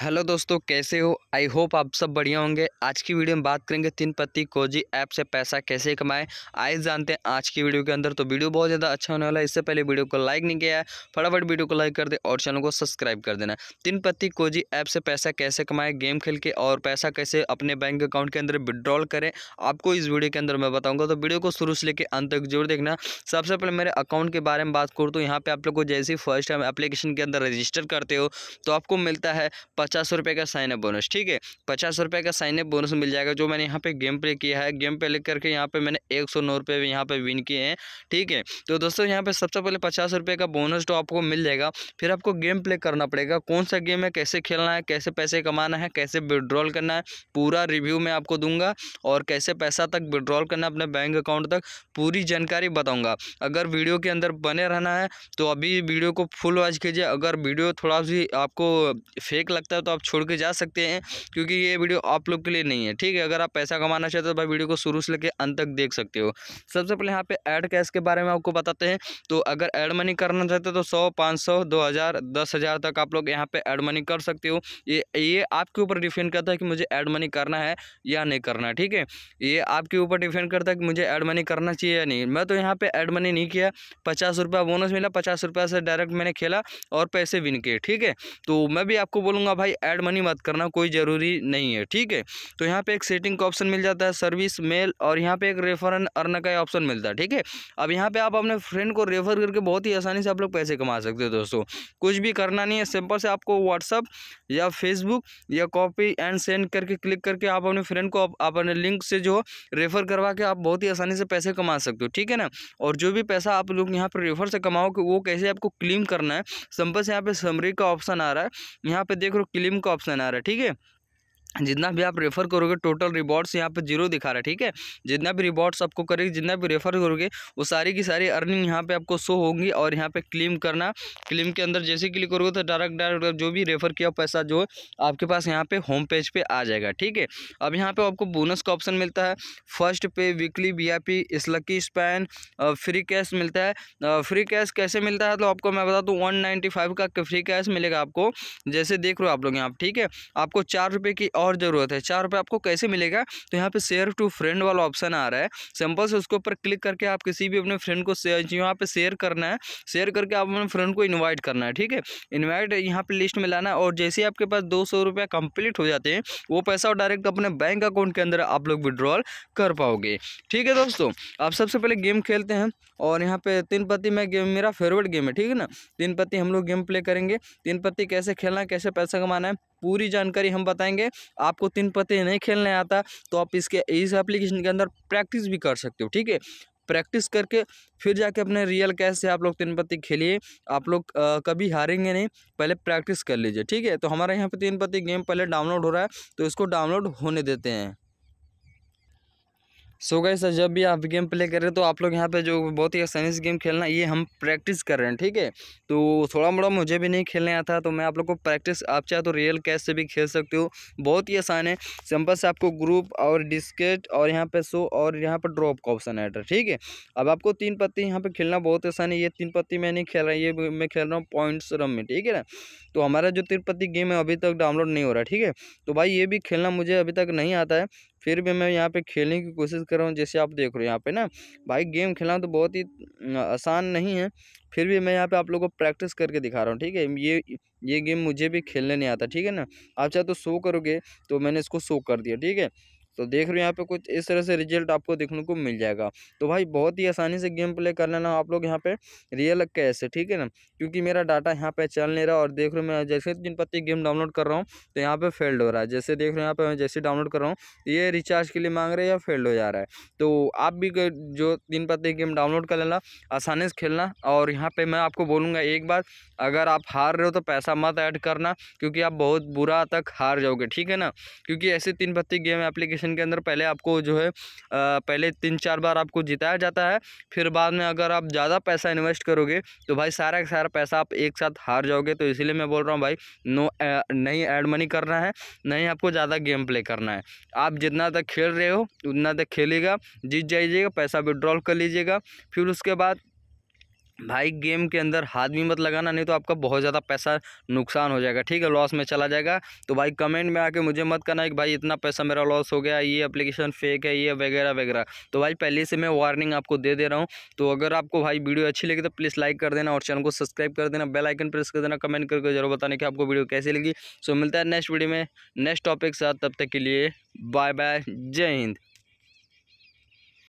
Hello दोस्तों, कैसे हो? आई होप आप सब बढ़िया होंगे। आज की वीडियो में बात करेंगे तीन पत्ती कोजी ऐप से पैसा कैसे कमाएं। आइए जानते हैं आज की वीडियो के अंदर। तो वीडियो बहुत ज़्यादा अच्छा होने वाला है। इससे पहले वीडियो को लाइक नहीं किया है, फटाफट वीडियो को लाइक कर दे और चैनल को सब्सक्राइब कर देना। तीन पत्ती कोजी ऐप से पैसा कैसे कमाएँ, गेम खेल के, और पैसा कैसे अपने बैंक अकाउंट के अंदर विड्रॉल करें, आपको इस वीडियो के अंदर मैं बताऊँगा। तो वीडियो को शुरू से लेकर अंत तक जरूर देखना। सबसे पहले मेरे अकाउंट के बारे में बात करूँ तो यहाँ पर आप लोग को जैसे ही फर्स्ट टाइम एप्लीकेशन के अंदर रजिस्टर करते हो तो आपको मिलता है 50 रुपये का साइन अप बोनस। ठीक है, 50 रुपये का साइन अप बोनस मिल जाएगा। जो मैंने यहाँ पे गेम प्ले किया है, गेम प्ले करके यहाँ पे मैंने 109 रुपये भी यहाँ पे विन किए हैं। ठीक है, तो दोस्तों यहाँ पे सबसे पहले 50 रुपये का बोनस तो आपको मिल जाएगा। फिर आपको गेम प्ले करना पड़ेगा, कौन सा गेम है, कैसे खेलना है, कैसे पैसे कमाना है, कैसे विड्रॉल करना है, पूरा रिव्यू मैं आपको दूंगा और कैसे पैसा तक विड्रॉल करना अपने बैंक अकाउंट तक पूरी जानकारी बताऊँगा। अगर वीडियो के अंदर बने रहना है तो अभी वीडियो को फुल वॉच कीजिए। अगर वीडियो थोड़ा भी आपको फेक लगता है तो आप छोड़ के जा सकते हैं, क्योंकि ये वीडियो आप लोग के लिए नहीं है। ठीक है, अगर आप पैसा कमाना चाहते हो तो भाई वीडियो को शुरू से लेकर अंत तक देख सकते हो। सबसे पहले यहाँ पे ऐड कैश के बारे में आपको बताते हैं। तो अगर ऐड मनी करना चाहते हो तो 100, 500, 2000, 10,000 तक आप लोग यहाँ पे ऐड मनी कर सकते हो। ये आपके ऊपर डिपेंड करता है कि मुझे ऐड मनी करना है या नहीं करना। ठीक है, ये आपके ऊपर डिपेंड करता है कि मुझे ऐड मनी करना चाहिए या नहीं। मैं तो यहाँ पर ऐड मनी नहीं किया। 50 रुपये बोनस मिला, 50 रुपये से डायरेक्ट मैंने खेला और पैसे विन किए। ठीक है, तो मैं भी आपको बोलूँगा भाई ऐड मनी मत करना, कोई ज़रूरी नहीं है। ठीक है, तो यहाँ पे एक सेटिंग का ऑप्शन मिल जाता है, सर्विस, मेल, और यहाँ पे एक रेफर अर्न का ऑप्शन मिलता है। ठीक है, अब यहाँ पे आप अपने फ्रेंड को रेफर करके बहुत ही आसानी से आप लोग पैसे कमा सकते हो। दोस्तों कुछ भी करना नहीं है, सिंपल से आपको व्हाट्सअप या फेसबुक या कॉपी एंड सेंड करके क्लिक करके आप अपने फ्रेंड को अपने लिंक से जो रेफ़र करवा के आप बहुत ही आसानी से पैसे कमा सकते हो। ठीक है ना, और जो भी पैसा आप लोग यहाँ पर रेफर से कमाओगे वो कैसे आपको क्लेम करना है, सिंपल से यहाँ पर समरी का ऑप्शन आ रहा है, यहाँ पे देख लो क्लेम का ऑप्शन आ रहा है। ठीक है, जितना भी आप रेफ़र करोगे टोटल रिवॉर्ड्स यहाँ पे 0 दिखा रहा है। ठीक है, जितना भी रिवॉर्ड्स आपको करेगी, जितना भी रेफ़र करोगे वो सारी की सारी अर्निंग यहाँ पे आपको शो होंगी। और यहाँ पे क्लेम करना, क्लेम के अंदर जैसे क्लिक करोगे तो डायरेक्ट जो भी रेफ़र किया पैसा जो आपके पास यहाँ पे होम पेज पे आ जाएगा। ठीक है, अब यहाँ पर आपको बोनस का ऑप्शन मिलता है, first pay, weekly, VIP, lucky spin, free cash मिलता है। फ्री कैश कैसे मिलता है तो आपको मैं बता दूँ, 195 का फ्री कैश मिलेगा आपको, जैसे देख रहे हो आप लोग यहाँ। ठीक है, आपको 4 रुपये की और ज़रूरत है। 4 रुपये आपको कैसे मिलेगा तो यहाँ पे शेयर टू फ्रेंड वाला ऑप्शन आ रहा है, सिंपल से उसके ऊपर क्लिक करके आप किसी भी अपने फ्रेंड को यहाँ पे शेयर करना है, शेयर करके आप अपने फ्रेंड को इनवाइट करना है। ठीक है, इनवाइट यहाँ पे लिस्ट में लाना है, और जैसे ही आपके पास 200 रुपये कंप्लीट हो जाते हैं वो पैसा डायरेक्ट अपने बैंक अकाउंट के अंदर आप लोग विड्रॉल कर पाओगे। ठीक है दोस्तों, आप सबसे पहले गेम खेलते हैं, और यहाँ पे तीन पत्ती में गेम मेरा फेवरेट गेम है। ठीक है ना, तीन पत्ती हम लोग गेम प्ले करेंगे। तीन पत्ती कैसे खेलना है, कैसे पैसा कमाना है, पूरी जानकारी हम बताएंगे। आपको तीन पत्ती नहीं खेलने आता तो आप इस एप्लीकेशन के अंदर प्रैक्टिस भी कर सकते हो। ठीक है, प्रैक्टिस करके फिर जाके अपने रियल कैश से आप लोग तीन पत्ती खेलिए, आप लोग कभी हारेंगे नहीं, पहले प्रैक्टिस कर लीजिए। ठीक है, तो हमारे यहाँ पे तीन पत्ती गेम पहले डाउनलोड हो रहा है तो इसको डाउनलोड होने देते हैं। सो गाइस, जब भी आप गेम प्ले कर रहे हो तो आप लोग यहाँ पे जो बहुत ही आसानी से गेम खेलना, ये हम प्रैक्टिस कर रहे हैं। ठीक है, तो थोड़ा मोड़ा मुझे भी नहीं खेलने आता तो मैं आप लोग को प्रैक्टिस, आप चाहे तो रियल कैश से भी खेल सकते हो, बहुत ही आसान है। सिंपल से आपको ग्रुप और डिस्केट और यहाँ पे शो और यहाँ पर ड्रॉप का ऑप्शन है। ठीक है, अब आपको तीन पत्ती यहाँ पर खेलना बहुत आसान है। ये तीन पत्ती मैं नहीं खेल रहा, ये मैं खेल रहा हूँ पॉइंट्स रम में। ठीक है ना, तो हमारा जो तीन पत्ती गेम है अभी तक डाउनलोड नहीं हो रहा। ठीक है, तो भाई ये भी खेलना मुझे अभी तक नहीं आता है, फिर भी मैं यहाँ पे खेलने की कोशिश कर रहा हूँ। जैसे आप देख रहे हो यहाँ पे ना भाई, गेम खेलना तो बहुत ही आसान नहीं है, फिर भी मैं यहाँ पे आप लोगों को प्रैक्टिस करके दिखा रहा हूँ। ठीक है, ये गेम मुझे भी खेलने नहीं आता। ठीक है ना, आप चाहे तो शो करोगे, तो मैंने इसको शो कर दिया। ठीक है, तो देख रहे हो यहाँ पे कुछ इस तरह से रिजल्ट आपको देखने को मिल जाएगा। तो भाई बहुत ही आसानी से गेम प्ले कर लेना आप लोग यहाँ पे रियल कैश है। ठीक है ना, क्योंकि मेरा डाटा यहाँ पे चल नहीं रहा, और देख रहे हो मैं जैसे तीन पत्ती गेम डाउनलोड कर रहा हूँ तो यहाँ पे फेल्ड हो रहा है। जैसे देख रहे हो यहाँ पे मैं जैसे डाउनलोड कर रहा हूँ ये रिचार्ज के लिए मांग रहे हैं या फेल्ड हो जा रहा है। तो आप भी जो तीन पत्ती गेम डाउनलोड कर लेना, आसानी से खेलना। और यहाँ पर मैं आपको बोलूँगा एक बार, अगर आप हार रहे हो तो पैसा मत ऐड करना, क्योंकि आप बहुत बुरा तक हार जाओगे। ठीक है ना, क्योंकि ऐसे तीन पत्ती गेम एप्लीकेशन के अंदर पहले आपको जो है पहले 3-4 बार आपको जिताया जाता है, फिर बाद में अगर आप ज़्यादा पैसा इन्वेस्ट करोगे तो भाई सारा का सारा पैसा आप एक साथ हार जाओगे। तो इसलिए मैं बोल रहा हूँ भाई नहीं ऐड मनी करना है, नहीं आपको ज़्यादा गेम प्ले करना है। आप जितना तक खेल रहे हो उतना तक खेलिएगा, जीत जाइएगा, पैसा विड्रॉल कर लीजिएगा, फिर उसके बाद भाई गेम के अंदर हाथ भी मत लगाना, नहीं तो आपका बहुत ज़्यादा पैसा नुकसान हो जाएगा, ठीक है, लॉस में चला जाएगा। तो भाई कमेंट में आके मुझे मत करना कि भाई इतना पैसा मेरा लॉस हो गया, ये एप्लीकेशन फेक है, ये वगैरह वगैरह। तो भाई पहले से मैं वार्निंग आपको दे दे रहा हूँ। तो अगर आपको भाई वीडियो अच्छी लगी तो प्लीज़ लाइक कर देना और चैनल को सब्सक्राइब कर देना, बेल आइकन प्रेस कर देना, कमेंट करके जरूर बताने कि आपको वीडियो कैसी लगी। सो मिलता है नेक्स्ट वीडियो में नेक्स्ट टॉपिक के साथ, तब तक के लिए बाय बाय, जय हिंद।